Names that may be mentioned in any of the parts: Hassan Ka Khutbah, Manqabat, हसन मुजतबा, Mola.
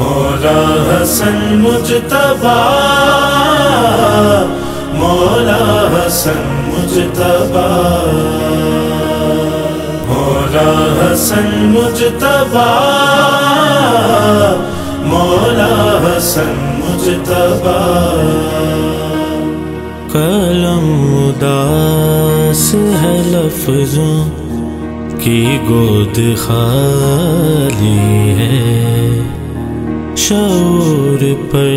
मौला हसन मुजतबा, मौला हसन मुजतबा, मौला हसन मुजतबा, मौला हसन मुजतबा। कलम उदास है लफ्जों की गोद खाली है, शऊर पर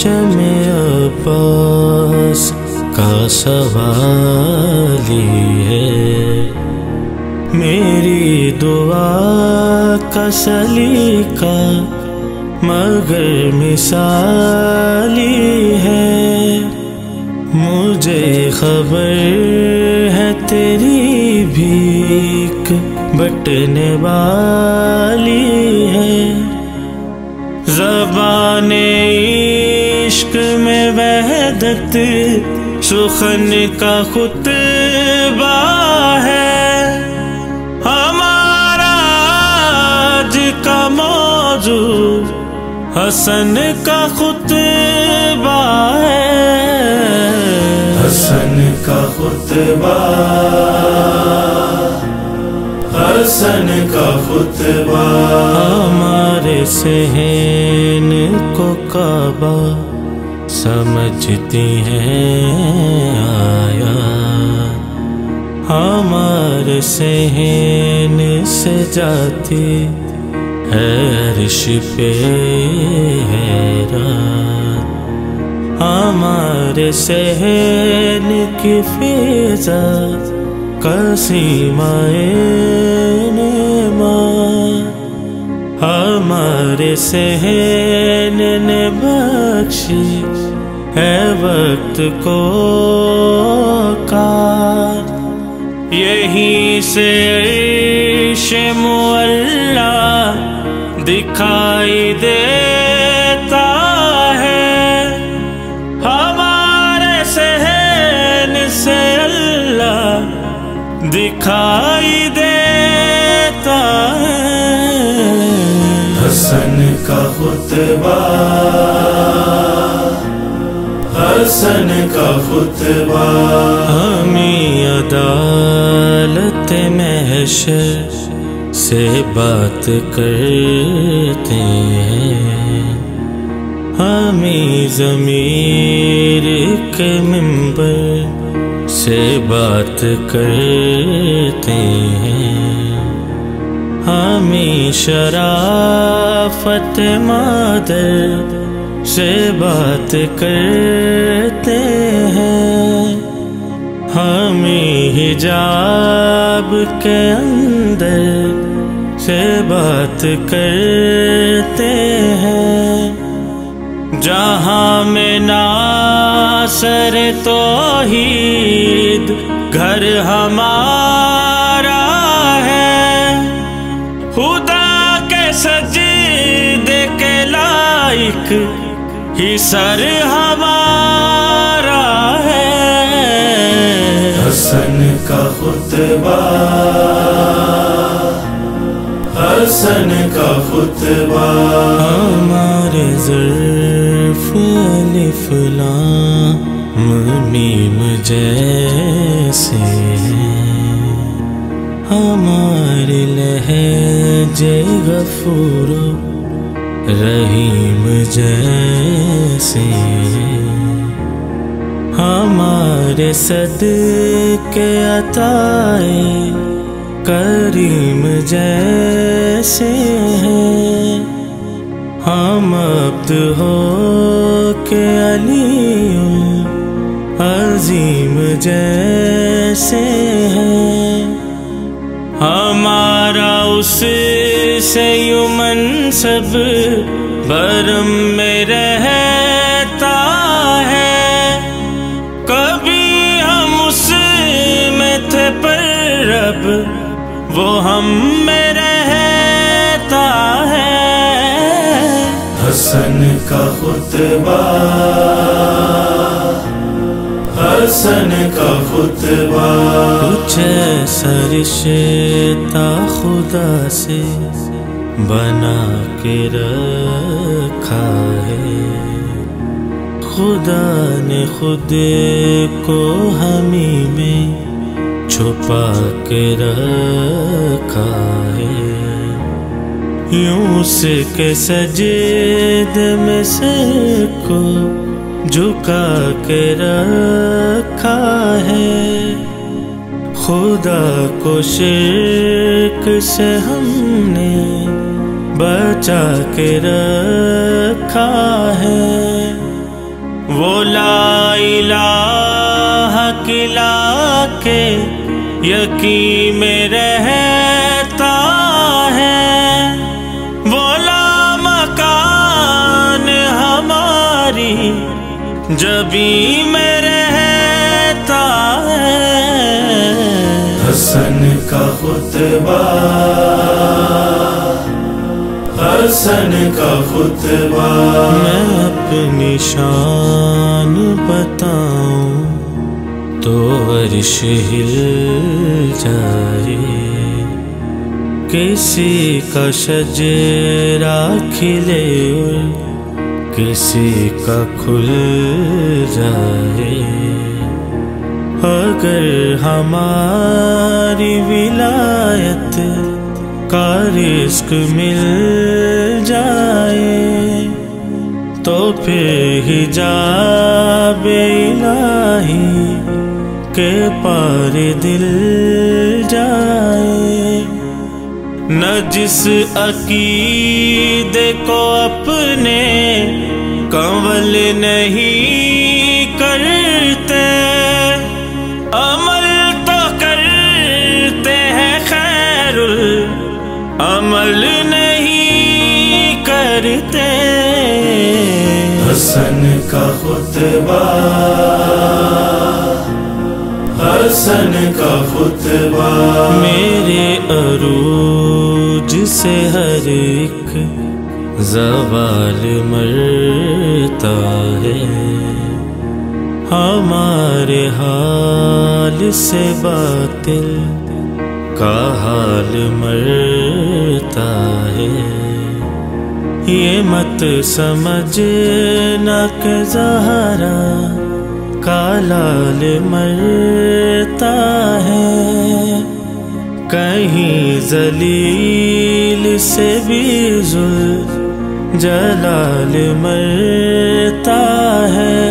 चमे अब्बास का सवाली है। मेरी दुआ का सलीका मगर मिसाली है, मुझे खबर है तेरी भीख बटने वाली है। ज़बाने इश्क में वहदत सुखन का खुतबा है, हमारा आज का मौजू हसन का खुतबा है, हसन का खुतबा, हसन का खुतबा। हमारे सहन को काबा समझती हैं आया, हमारे सहन से जाती है अर्श पे हैरान, हमारे सहन की फिजा हमारे सहन ने बख्शी है वक्त को का, यहीं से इशे मुअल्ला दिखाई देता है, हमारे सहन से अल्लाह दिखाई देता है। हसन का खुतबा, हसन का खुतबा। हमें अदालत महशर से बात करते हैं, हमें ज़मीर के मिंबर से बात करते हैं, हमें शराफत मादर से बात करते हैं, हमें हिजाब के अंदर से बात करते हैं, जहाँ में नासर तौहीद घर हमारा है, खुदा के सजीदे के लायक ही सर हमारा है। हसन का खुतबा, हसन का खुतबा। हमारे ज़र्फ़ अलिफ़ लाम मीम जैसे हैं, हमारे लहजे गफूर रहीम जैसे हैं, हमारे सदके अताए करीम जैसे हैं, हम अब्द हो के अली अजीम जैसे हैं, हमारा उससे यूं मनसब बरम में रहता है, कभी हम उसमें थे पर रब वो हम में रहता है। हसन का खुतबा, हसन का खुतबा। कुछ ऐसा रिश्ता खुदा से बना के रखा है। खुदा ने खुद को हमी में छुपा के रखा है। यूं से के सजद में सर को झुका के रखा है। खुदा को शिर्क से हमने बचा के रखा है। वो ला इलाहा की लाके यकीन में रहता है। वो ला मकान हमारी जबी में रहता है। हसन का खुतबा, हसन का खुतबा। मैं अपनी शान बताऊं तो अर्श हिल जाए। किसी का शजरा खिले और किसी का खुल जाए। अगर हमारी विलायत का रिस्क मिल जाए तो फिर हिजाब इलाही के पार दिल जाए। न जिस अकीदे को अपने कंवल नहीं करते, अमल तो करते हैं खैरुल अमल नहीं करते। हसन का खुतबा, हसन का खुतबा। मेरे अरूज से हर एक ज़वाल मरता है। हमारे हाल से बातिल का हाल मरता है। ये मत समझना कि ज़हरा का लाल मरता है। कहीं ज़लील से भी ज़ुल जलाल मरता है।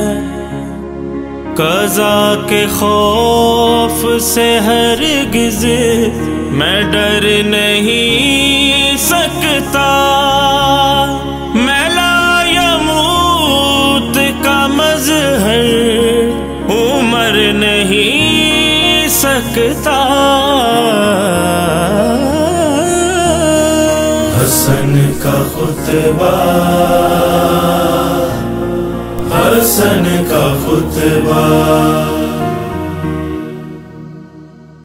कज़ा के खौफ से हरगिज़ मैं डर नहीं सकता। मैं ला यमूत का मज़हर उमर नहीं सकता। हसन का खुतबा, हसन का खुतबा।